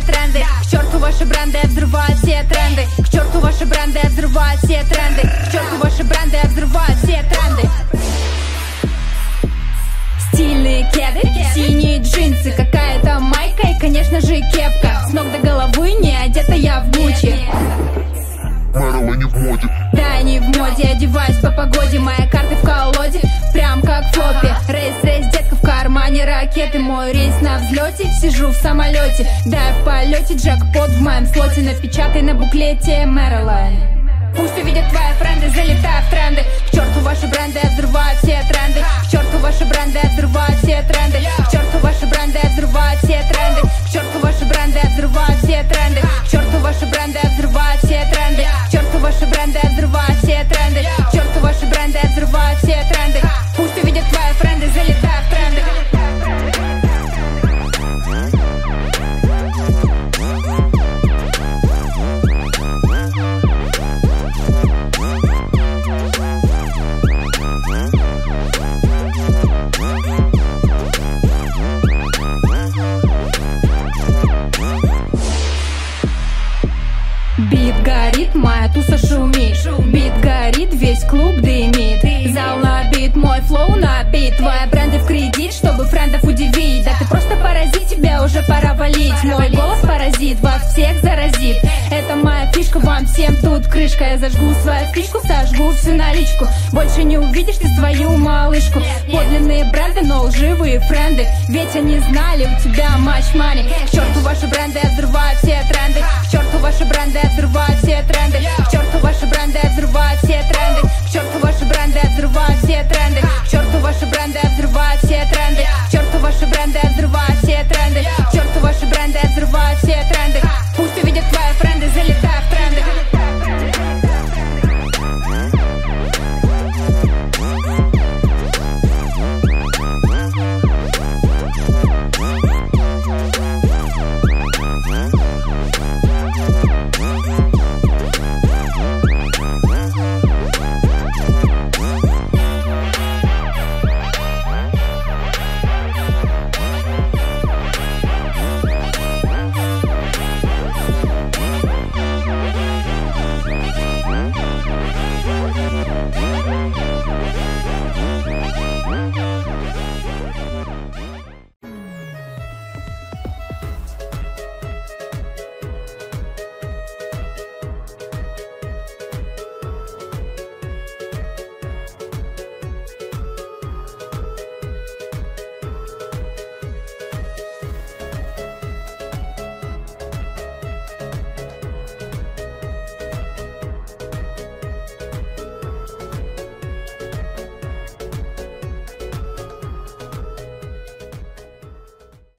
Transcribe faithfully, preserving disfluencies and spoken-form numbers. все тренды. К черту ваши бренды, я взрываю все тренды. К черту ваши бренды, я взрываю все тренды. К черту ваши бренды, я взрываю все тренды. Стильные кеды, синие джинсы, какая-то майка и, конечно же, кепка. С ног до головы не одета я в Gucci. Мэрила не в моде. Да, не в моде, одеваюсь по погоде. Моя карта в колоде, прям как в фопе. Рейс, рейс, детка, в кармане ракеты. Мой рейс на взлете, сижу в самолете. Да, в полете джекпот в моем слоте. Напечатай на буклете Maraline. Пусть увидят твои френды, залетая в тренды. К черту ваши бренды, я взрываю все тренды. К черту ваши бренды, я взрываю все тренды. К черту ваши бренды, я взрываю все тренды. К черту ваши бренды, я взрываю все тренды. К черту ваши бренды, я взрываю все тренды. К черту ваши бренды, я взрываю все тренды. К черту ваши бренды, я взрываю все тренды. Пусть увидят твои френды, залетая в тренды. Бит горит, моя туса шумит. Бит горит, весь клуб дымит. Зал набит, мой флоу набит. Твои бренды в кредит, чтобы френдов удивить. Да ты просто паразит, тебя уже пора валить. Мой голос паразит, вас всех заразит. Это моя фишка, вам всем тут крышка. Я зажгу свою фишку, сожгу всю наличку. Больше не увидишь ты свою малышку. Подлинные бренды, но лживые френды. Ведь они знали, у тебя матч-мани. К черту ваши бренды, я взрываю все тренды. К черту ваши бренды, я взрываю все тренды. К черту